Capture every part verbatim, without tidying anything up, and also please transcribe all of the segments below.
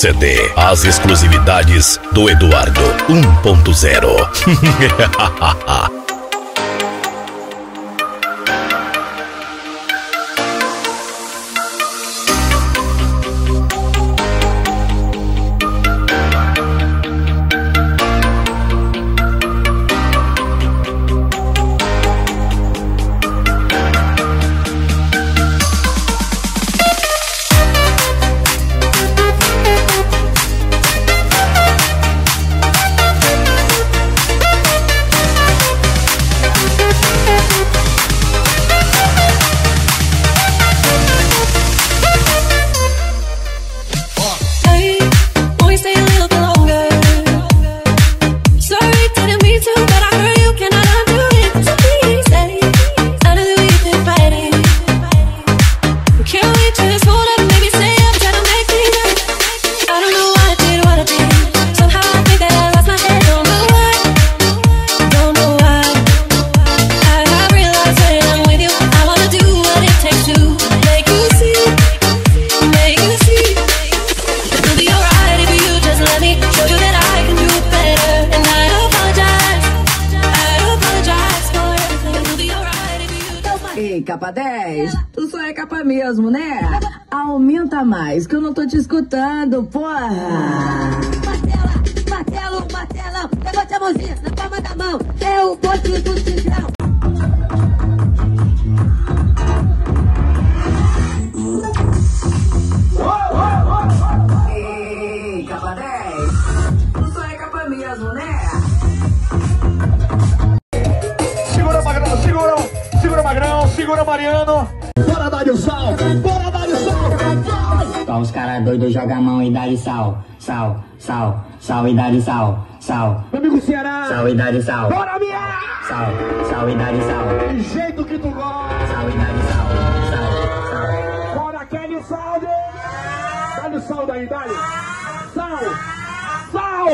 C D. As exclusividades do Eduardo um ponto zero. Capa dez, tu só é capa mesmo, né? Aumenta mais, que eu não tô te escutando, porra! Martela, martelo, martelão, levante a mãozinha na palma da mão, é o ponto do cifrão. Ei, Capa dez, tu só é capa mesmo, né? Segura, Magrão, segura! Segura, Magrão, segura, Mariano. Bora dar-lhe o sal, bora dar-lhe o sal. Só os caras doidos jogam a mão e dá-lhe sal, sal, sal, sal e dá-lhe sal, sal. Meu amigo Ceará. Sal e dá-lhe sal. Bora, minha! Sal, sal e dá-lhe sal. De jeito que tu gosta. Sal e dá-lhe sal, sal, sal. Bora, Kelly, salve! Dá-lhe o sal daí, dá-lhe. Sal, sal.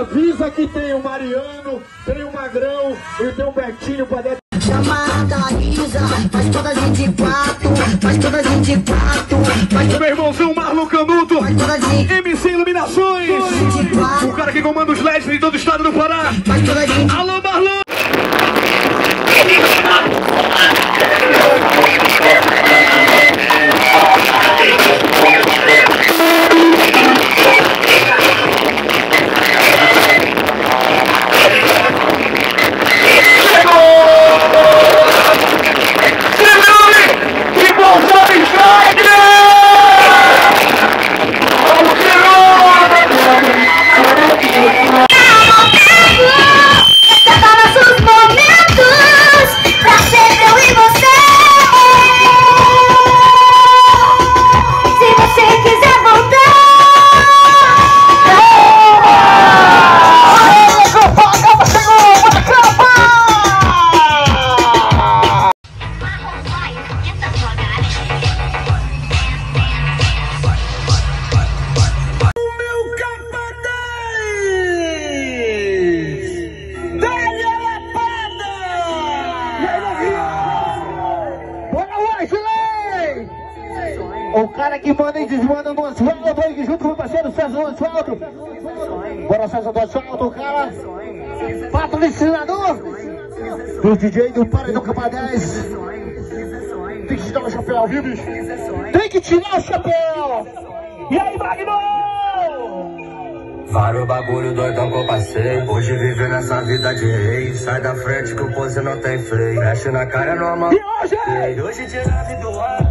Avisa que tem o Mariano, tem o Magrão e tem o Betinho pra dentro. Chama a Thaísa, faz todas vinte e quatro, faz todas vinte e quatro. Faz... Meu irmãozinho Marlon Canuto, de... M C Iluminações, vinte e quatro. O cara que comanda os L E Ds em todo o estado do Pará. Faz todas vinte e quatro. Alô, Marlon! O cara que manda e desmanda no asfalto, dois junto com o parceiro César do Asfalto. Bora, César do Asfalto, o cara patrocinador do D J do Paredão capa dez. Tem que tirar o chapéu, viu, bicho? Tem que tirar o chapéu! E aí, Magno? Para o bagulho doidão que eu passei. Hoje vive nessa vida de rei. Sai da frente que o pose não tem freio. Mexe na cara normal. E hoje? E hoje dia nove do ano.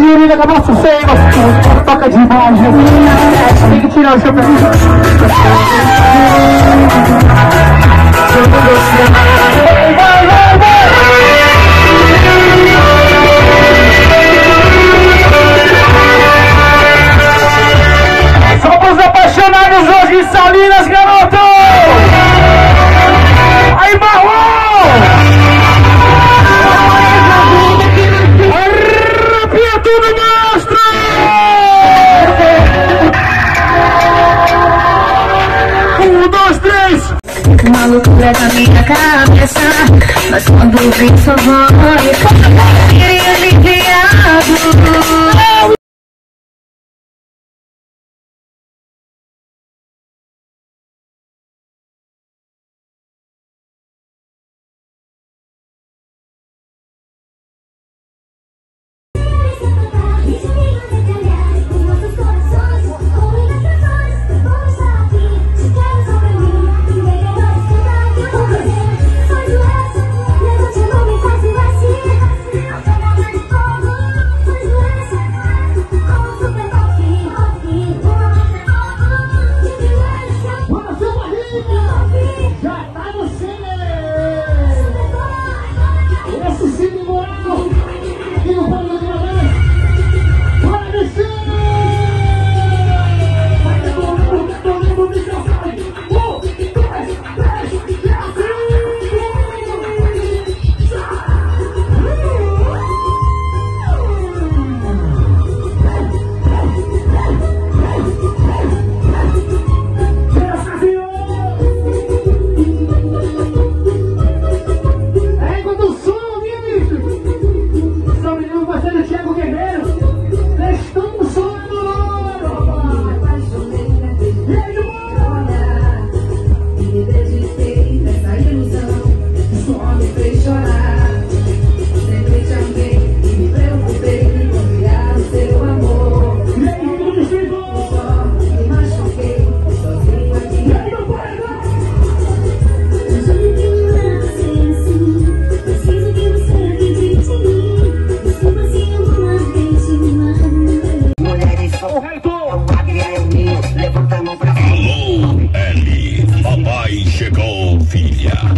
E ele acabou sossego. Toca de balde, tem que tirar o chapéu. Vai, vai, vai, vai! Somos apaixonados hoje, monstro! Um, dois, três! Uma loucura da minha cabeça, mas quando vem sua voz, eu queria me criado.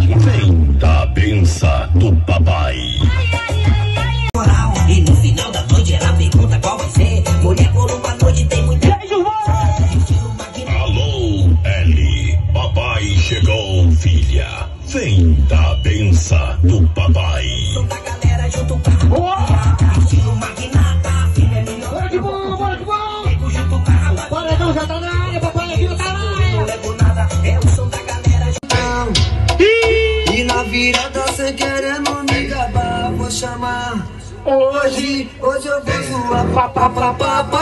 Vem da benção do papai. Toda a galera junto pra oh! Estilo magnata, filha é melhor. Bora que bom, bora que bom. Pego junto pra lá. Paredão já tá na área, papai aqui já tá na área. Não levo nada, é o som da galera junto. E, e na virada cê querendo me gabar, vou chamar. Hoje, hoje eu vou zoar. Papapapapá.